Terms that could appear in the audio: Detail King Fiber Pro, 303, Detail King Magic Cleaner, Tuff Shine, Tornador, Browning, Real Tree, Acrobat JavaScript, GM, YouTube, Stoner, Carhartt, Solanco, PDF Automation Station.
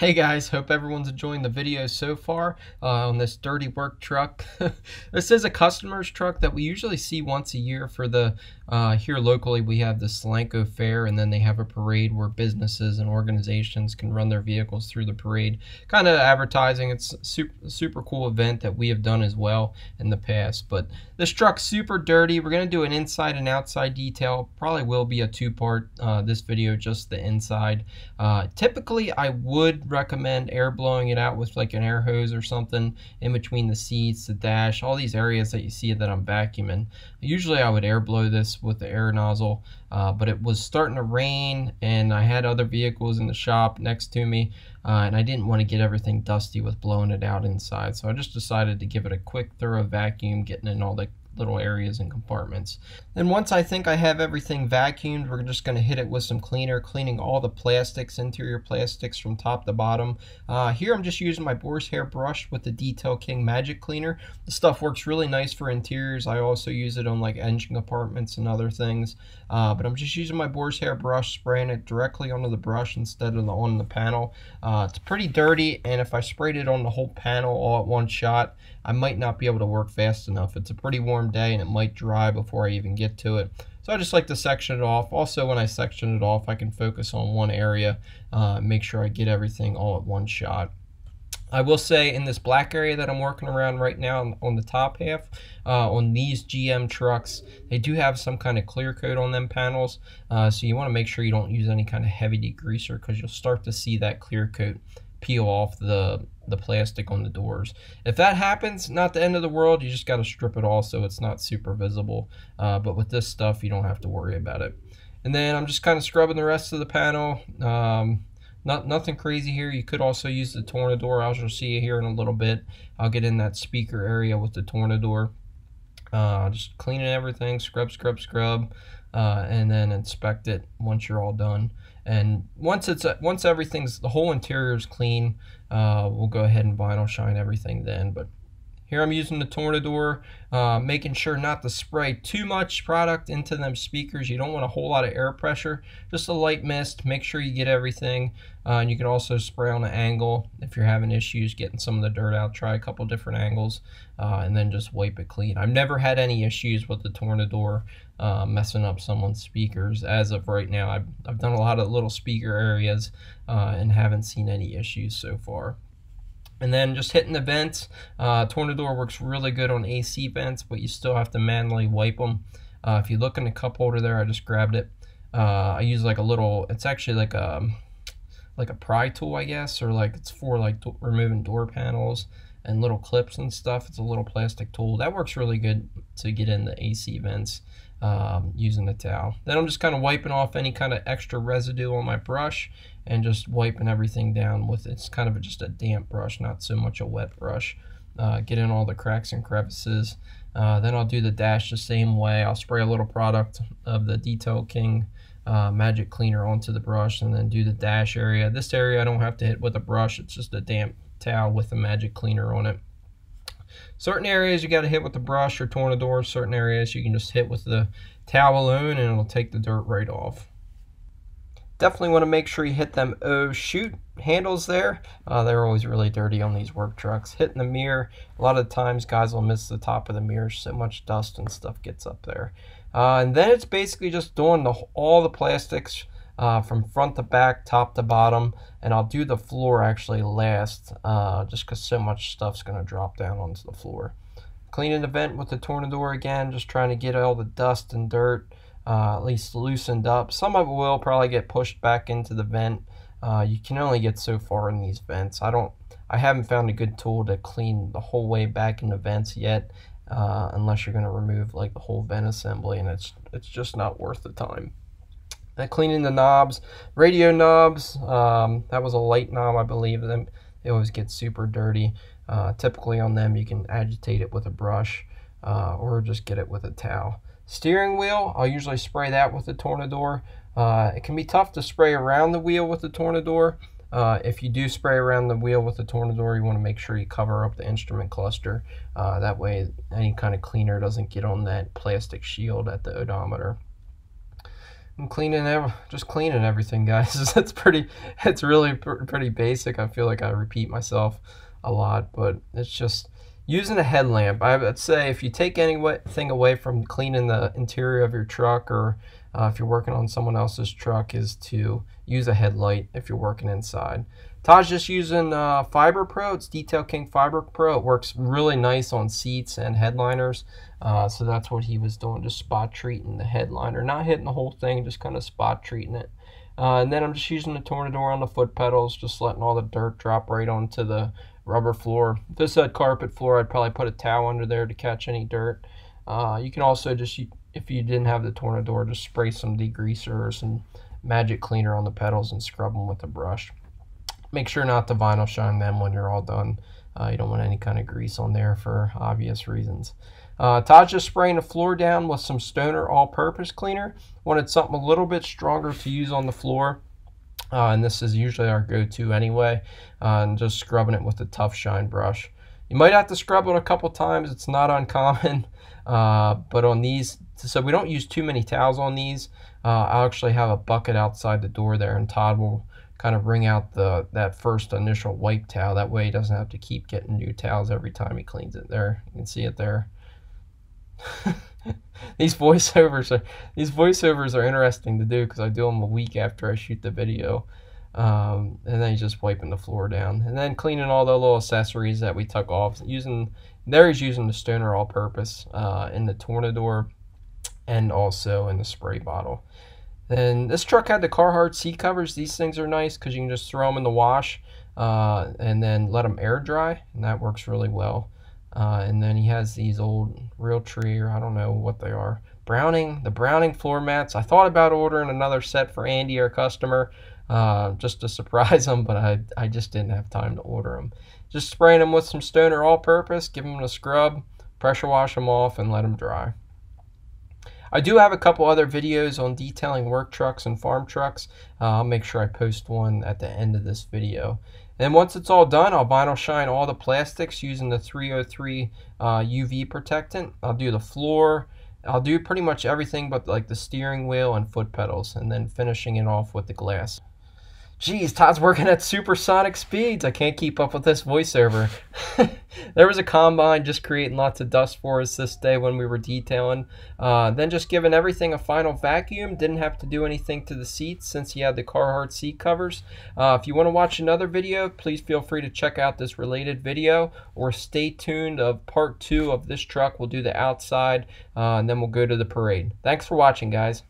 Hey guys, hope everyone's enjoying the video so far on this dirty work truck. This is a customer's truck that we usually see once a year for the, here locally we have the Solanco Fair, and then they have a parade where businesses and organizations can run their vehicles through the parade, kind of advertising. It's a super cool event that we have done as well in the past, but this truck's super dirty. We're going to do an inside and outside detail, probably will be a two-part this video, just the inside. Typically I would recommend air blowing it out with like an air hose or something in between the seats, the dash, all these areas that you see that I'm vacuuming. Usually I would air blow this with the air nozzle, but it was starting to rain and I had other vehicles in the shop next to me, and I didn't want to get everything dusty with blowing it out inside, so I just decided to give it a quick thorough vacuum, getting in all the little areas and compartments. Then once I think I have everything vacuumed, we're just going to hit it with some cleaner, cleaning all the plastics, interior plastics from top to bottom. Here I'm just using my boar's hair brush with the Detail King Magic Cleaner. This stuff works really nice for interiors. I also use it on like engine compartments and other things, but I'm just using my boar's hair brush, spraying it directly onto the brush instead of on the panel. It's pretty dirty, and if I sprayed it on the whole panel all at one shot, I might not be able to work fast enough. It's a pretty warm day and it might dry before I even get to it. So I just like to section it off. Also, when I section it off, I can focus on one area, make sure I get everything all at one shot. I will say, in this black area that I'm working around right now on the top half, on these GM trucks, they do have some kind of clear coat on them panels, so you want to make sure you don't use any kind of heavy degreaser, because you'll start to see that clear coat peel off the plastic on the doors. If that happens, not the end of the world. You just got to strip it all so it's not super visible, but with this stuff you don't have to worry about it. And then I'm just kind of scrubbing the rest of the panel. Nothing crazy here. You could also use the Tornador, as you'll see here in a little bit. I'll get in that speaker area with the Tornador. Just cleaning everything, scrub, and then inspect it once you're all done. And once everything's, the whole interior is clean, we'll go ahead and vinyl shine everything then. But here I'm using the Tornador, making sure not to spray too much product into them speakers. You don't want a whole lot of air pressure, just a light mist. Make sure you get everything, and you can also spray on an angle if you're having issues getting some of the dirt out. Try a couple different angles, and then just wipe it clean. I've never had any issues with the Tornador messing up someone's speakers as of right now. I've done a lot of little speaker areas and haven't seen any issues so far. And then just hitting the vents. Tornador works really good on AC vents, but you still have to manually wipe them. If you look in the cup holder there, I just grabbed it. I use like a little, it's actually like a pry tool, I guess, or like it's for like removing door panels and little clips and stuff. It's a little plastic tool. That works really good to get in the AC vents using a towel. Then I'm just kind of wiping off any kind of extra residue on my brush and just wiping everything down with, it's kind of just a damp brush, not so much a wet brush. Get in all the cracks and crevices. Then I'll do the dash the same way. I'll spray a little product of the Detail King Magic Cleaner onto the brush and then do the dash area. This area I don't have to hit with a brush. It's just a damp towel with a magic cleaner on it. Certain areas you got to hit with the brush or Tornador, certain areas you can just hit with the towel alone and it'll take the dirt right off. Definitely want to make sure you hit them shoot handles there. They're always really dirty on these work trucks. Hitting the mirror, a lot of times guys will miss the top of the mirror, so much dust and stuff gets up there. And then it's basically just doing all the plastics from front to back, top to bottom, and I'll do the floor actually last, just because so much stuff's going to drop down onto the floor. Cleaning the vent with the Tornador again, just trying to get all the dust and dirt at least loosened up. Some of it will probably get pushed back into the vent. You can only get so far in these vents. I haven't found a good tool to clean the whole way back in the vents yet, unless you're going to remove like the whole vent assembly, and it's just not worth the time. Cleaning the knobs, radio knobs, that was a light knob, I believe. They always get super dirty. Typically on them you can agitate it with a brush, or just get it with a towel. Steering wheel, I'll usually spray that with the Tornador. It can be tough to spray around the wheel with the Tornador. If you do spray around the wheel with the Tornador, you want to make sure you cover up the instrument cluster. That way any kind of cleaner doesn't get on that plastic shield at the odometer. I'm just cleaning everything, guys. It's really pretty basic. I feel like I repeat myself a lot, but it's just using a headlamp. I would say if you take anything away from cleaning the interior of your truck, or if you're working on someone else's truck, is to use a headlight if you're working inside. Taj's just using Fiber Pro. It's Detail King Fiber Pro. It works really nice on seats and headliners. So that's what he was doing, just spot treating the headliner. Not hitting the whole thing, just kind of spot treating it. And then I'm just using the Tornador on the foot pedals, just letting all the dirt drop right onto the rubber floor. If this had carpet floor, I'd probably put a towel under there to catch any dirt. You can also just, if you didn't have the Tornador, just spray some degreaser or some magic cleaner on the pedals and scrub them with a brush. Make sure not to vinyl shine them when you're all done. You don't want any kind of grease on there for obvious reasons. Taj just spraying the floor down with some Stoner all-purpose cleaner. Wanted something a little bit stronger to use on the floor. And this is usually our go-to anyway. And just scrubbing it with the Tuff Shine Brush. You might have to scrub it a couple times. It's not uncommon. But on these, so we don't use too many towels on these. I'll actually have a bucket outside the door there, and Todd will kind of wring out that first initial wipe towel. That way he doesn't have to keep getting new towels every time he cleans it there. You can see it there. These voiceovers are interesting to do because I do them a week after I shoot the video. And then he's just wiping the floor down. And then cleaning all the little accessories that we took off. He's using the Stoner all-purpose in the Tornador and also in the spray bottle. Then this truck had the Carhartt seat covers. These things are nice because you can just throw them in the wash and then let them air dry, and that works really well. And then he has these old Real Tree, or I don't know what they are, the Browning floor mats. I thought about ordering another set for Andy, our customer, just to surprise him, but I just didn't have time to order them. Just spraying them with some Stoner all-purpose, give them a scrub, pressure wash them off, and let them dry. I do have a couple other videos on detailing work trucks and farm trucks. I'll make sure I post one at the end of this video. And once it's all done, I'll vinyl shine all the plastics using the 303 UV protectant. I'll do the floor. I'll do pretty much everything but like the steering wheel and foot pedals, and then finishing it off with the glass. Geez, Todd's working at supersonic speeds. I can't keep up with this voiceover. There was a combine just creating lots of dust for us this day when we were detailing. Then just giving everything a final vacuum. Didn't have to do anything to the seats since he had the Carhartt seat covers. If you want to watch another video, please feel free to check out this related video, or stay tuned of part 2 of this truck. We'll do the outside and then we'll go to the parade. Thanks for watching, guys.